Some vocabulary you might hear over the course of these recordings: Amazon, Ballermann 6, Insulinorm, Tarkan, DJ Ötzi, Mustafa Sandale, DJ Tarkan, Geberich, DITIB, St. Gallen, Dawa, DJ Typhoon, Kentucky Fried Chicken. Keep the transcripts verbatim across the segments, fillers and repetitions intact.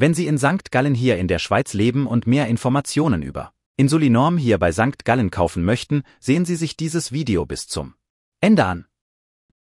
wenn Sie in Sankt Gallen hier in der Schweiz leben und mehr Informationen über Insulinorm hier bei Sankt Gallen kaufen möchten, sehen Sie sich dieses Video bis zum Ende an.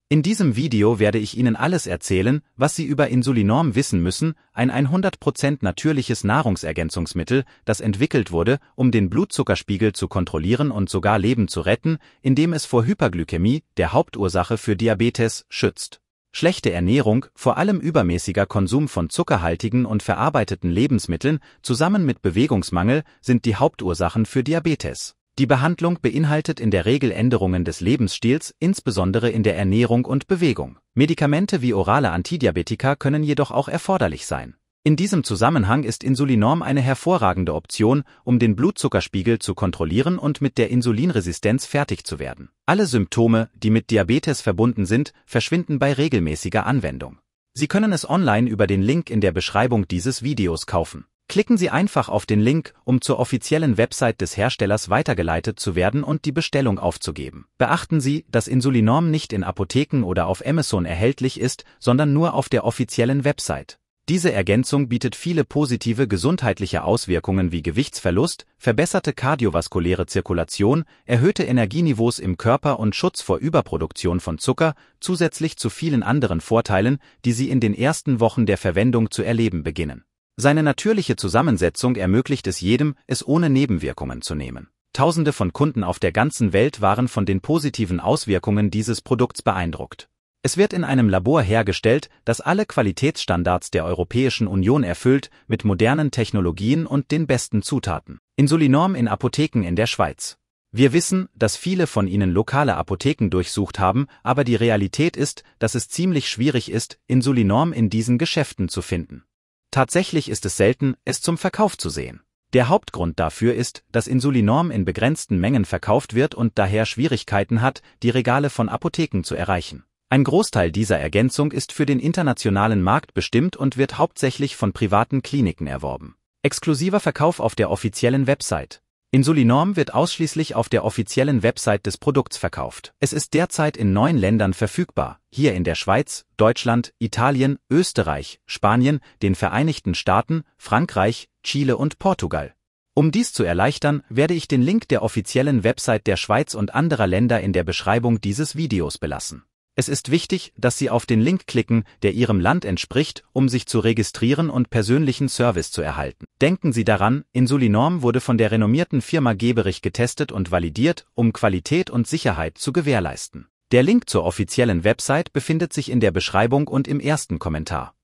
In diesem Video werde ich Ihnen alles erzählen, was Sie über Insulinorm wissen müssen, ein hundert Prozent natürliches Nahrungsergänzungsmittel, das entwickelt wurde, um den Blutzuckerspiegel zu kontrollieren und sogar Leben zu retten, indem es vor Hyperglykämie, der Hauptursache für Diabetes, schützt. Schlechte Ernährung, vor allem übermäßiger Konsum von zuckerhaltigen und verarbeiteten Lebensmitteln, zusammen mit Bewegungsmangel, sind die Hauptursachen für Diabetes. Die Behandlung beinhaltet in der Regel Änderungen des Lebensstils, insbesondere in der Ernährung und Bewegung. Medikamente wie orale Antidiabetika können jedoch auch erforderlich sein. In diesem Zusammenhang ist Insulinorm eine hervorragende Option, um den Blutzuckerspiegel zu kontrollieren und mit der Insulinresistenz fertig zu werden. Alle Symptome, die mit Diabetes verbunden sind, verschwinden bei regelmäßiger Anwendung. Sie können es online über den Link in der Beschreibung dieses Videos kaufen. Klicken Sie einfach auf den Link, um zur offiziellen Website des Herstellers weitergeleitet zu werden und die Bestellung aufzugeben. Beachten Sie, dass Insulinorm nicht in Apotheken oder auf Amazon erhältlich ist, sondern nur auf der offiziellen Website. Diese Ergänzung bietet viele positive gesundheitliche Auswirkungen wie Gewichtsverlust, verbesserte kardiovaskuläre Zirkulation, erhöhte Energieniveaus im Körper und Schutz vor Überproduktion von Zucker, zusätzlich zu vielen anderen Vorteilen, die Sie in den ersten Wochen der Verwendung zu erleben beginnen. Seine natürliche Zusammensetzung ermöglicht es jedem, es ohne Nebenwirkungen zu nehmen. Tausende von Kunden auf der ganzen Welt waren von den positiven Auswirkungen dieses Produkts beeindruckt. Es wird in einem Labor hergestellt, das alle Qualitätsstandards der Europäischen Union erfüllt, mit modernen Technologien und den besten Zutaten. Insulinorm in Apotheken in der Schweiz. Wir wissen, dass viele von Ihnen lokale Apotheken durchsucht haben, aber die Realität ist, dass es ziemlich schwierig ist, Insulinorm in diesen Geschäften zu finden. Tatsächlich ist es selten, es zum Verkauf zu sehen. Der Hauptgrund dafür ist, dass Insulinorm in begrenzten Mengen verkauft wird und daher Schwierigkeiten hat, die Regale von Apotheken zu erreichen. Ein Großteil dieser Ergänzung ist für den internationalen Markt bestimmt und wird hauptsächlich von privaten Kliniken erworben. Exklusiver Verkauf auf der offiziellen Website. Insulinorm wird ausschließlich auf der offiziellen Website des Produkts verkauft. Es ist derzeit in neun Ländern verfügbar, hier in der Schweiz, Deutschland, Italien, Österreich, Spanien, den Vereinigten Staaten, Frankreich, Chile und Portugal. Um dies zu erleichtern, werde ich den Link der offiziellen Website der Schweiz und anderer Länder in der Beschreibung dieses Videos belassen. Es ist wichtig, dass Sie auf den Link klicken, der Ihrem Land entspricht, um sich zu registrieren und persönlichen Service zu erhalten. Denken Sie daran, Insulinorm wurde von der renommierten Firma Geberich getestet und validiert, um Qualität und Sicherheit zu gewährleisten. Der Link zur offiziellen Website befindet sich in der Beschreibung und im ersten Kommentar.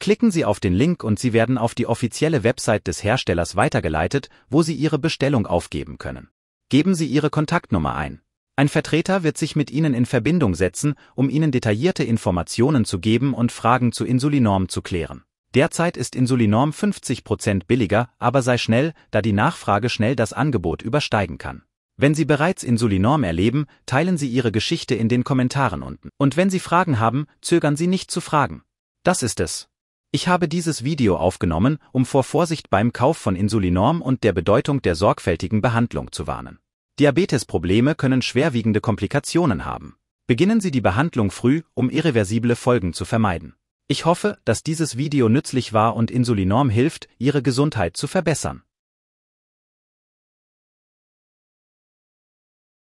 Klicken Sie auf den Link und Sie werden auf die offizielle Website des Herstellers weitergeleitet, wo Sie Ihre Bestellung aufgeben können. Geben Sie Ihre Kontaktnummer ein. Ein Vertreter wird sich mit Ihnen in Verbindung setzen, um Ihnen detaillierte Informationen zu geben und Fragen zu Insulinorm zu klären. Derzeit ist Insulinorm fünfzig Prozent billiger, aber sei schnell, da die Nachfrage schnell das Angebot übersteigen kann. Wenn Sie bereits Insulinorm erleben, teilen Sie Ihre Geschichte in den Kommentaren unten. Und wenn Sie Fragen haben, zögern Sie nicht zu fragen. Das ist es. Ich habe dieses Video aufgenommen, um vor Vorsicht beim Kauf von Insulinorm und der Bedeutung der sorgfältigen Behandlung zu warnen. Diabetesprobleme können schwerwiegende Komplikationen haben. Beginnen Sie die Behandlung früh, um irreversible Folgen zu vermeiden. Ich hoffe, dass dieses Video nützlich war und Insulinorm hilft, Ihre Gesundheit zu verbessern.